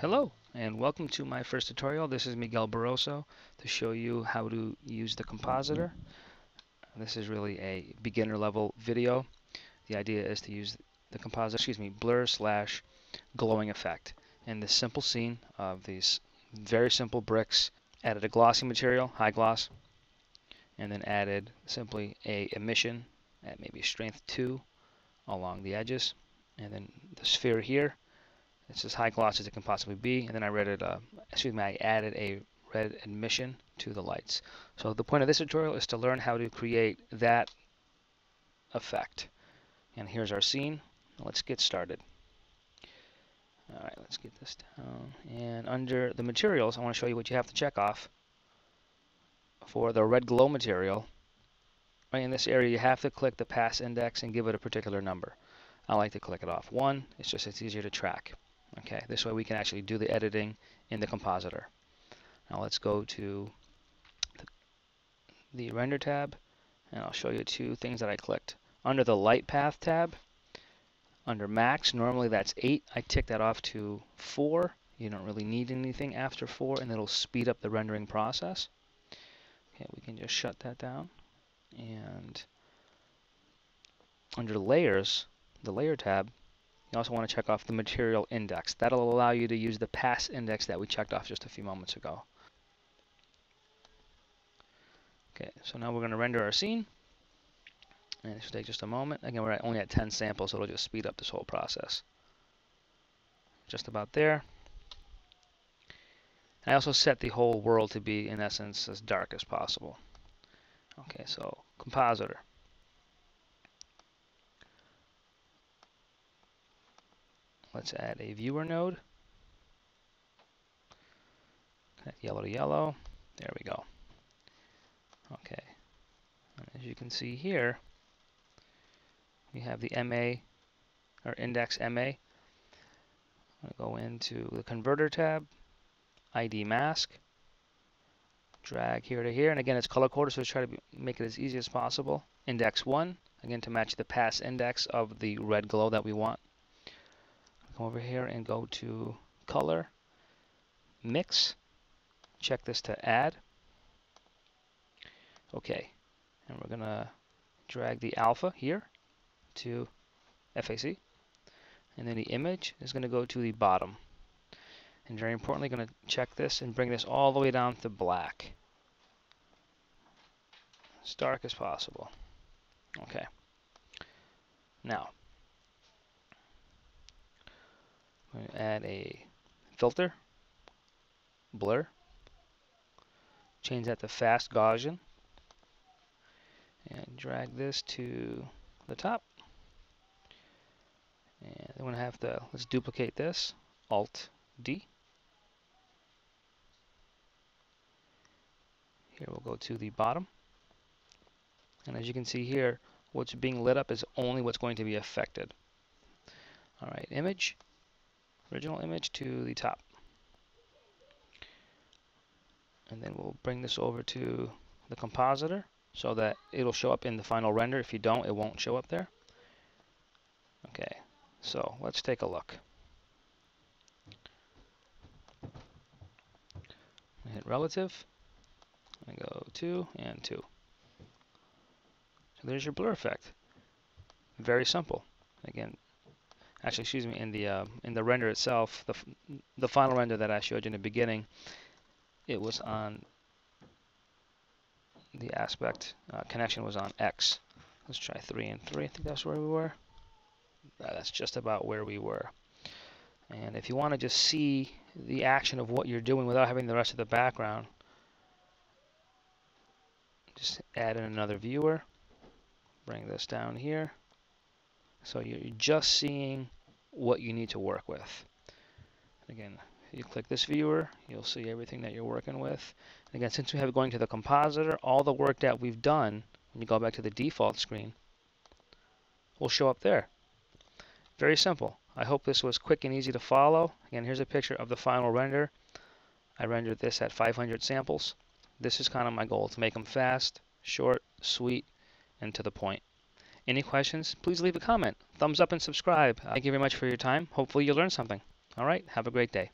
Hello and welcome to my first tutorial. This is Miguel Barroso to show you how to use the Compositor. This is really a beginner level video. The idea is to use the blur/glowing effect in this simple scene of these very simple bricks. Added a glossy material, high gloss, and then added simply a emission at maybe strength 2 along the edges, and then the sphere here. It's as high gloss as it can possibly be, and then I added a red emission to the lights. So the point of this tutorial is to learn how to create that effect. And here's our scene. Let's get started. All right, let's get this down. And under the materials, I want to show you what you have to check off. For the red glow material, right in this area, you have to click the pass index and give it a particular number. I like to click it off 1. It's easier to track. Okay, this way we can actually do the editing in the Compositor. Now let's go to the Render tab, and I'll show you two things that I clicked. Under the Light Path tab, under Max, normally that's 8. I tick that off to 4. You don't really need anything after 4, and it'll speed up the rendering process. Okay, we can just shut that down. And under Layers, the Layer tab, you also want to check off the material index. That'll allow you to use the pass index that we checked off just a few moments ago. Okay, so now we're going to render our scene, and it should take just a moment. Again, we're only at 10 samples, so it'll just speed up this whole process. Just about there. And I also set the whole world to be, in essence, as dark as possible. Okay, so Compositor. Let's add a viewer node. Connect yellow to yellow. There we go. Okay. And as you can see here, we have the MA, or index MA. I'm going to go into the Converter tab, ID mask, drag here to here. And again, it's color coded, so let's try to make it as easy as possible. Index 1, again, to match the pass index of the red glow that we want. Over here and go to color, mix, check this to add. Okay, and we're gonna drag the alpha here to FAC, and then the image is gonna go to the bottom, and very importantly gonna check this and bring this all the way down to black, as dark as possible. Okay, now I'm going to add a filter, blur, change that to fast Gaussian, and drag this to the top. And I'm going to have to, let's duplicate this, Alt D. Here we'll go to the bottom. And as you can see here, what's being lit up is only what's going to be affected. All right, image. Original image to the top, and then we'll bring this over to the Compositor so that it'll show up in the final render. If you don't, it won't show up there. Okay, so let's take a look. Hit relative, I go 2 and 2. So there's your blur effect. Very simple. Again. Actually, excuse me, in the render itself, the final render that I showed you in the beginning, it was on the aspect connection was on X. Let's try 3 and 3. I think that's where we were. That's just about where we were. And if you want to just see the action of what you're doing without having the rest of the background, just add in another viewer. Bring this down here. So you're just seeing what you need to work with. Again, you click this viewer, you'll see everything that you're working with. And again, since we have going to the Compositor, all the work that we've done, when you go back to the default screen, will show up there. Very simple. I hope this was quick and easy to follow. Again, here's a picture of the final render. I rendered this at 500 samples. This is kind of my goal, to make them fast, short, sweet, and to the point. Any questions, please leave a comment. Thumbs up and subscribe. Thank you very much for your time. Hopefully you learned something. All right, have a great day.